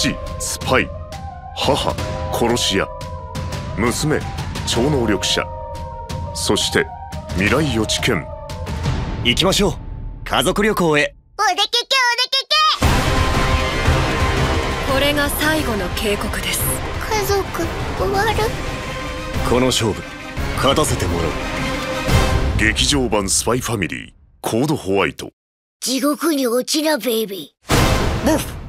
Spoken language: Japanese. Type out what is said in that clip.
父、スパイ、母、殺し屋、娘、超能力者、そして未来予知犬。行きましょう、家族旅行へ。おでけけ、おでけけ。これが最後の警告です。家族終わる。この勝負勝たせてもらう。劇場版スパイファミリー、コードホワイト。地獄に落ちなベイビー。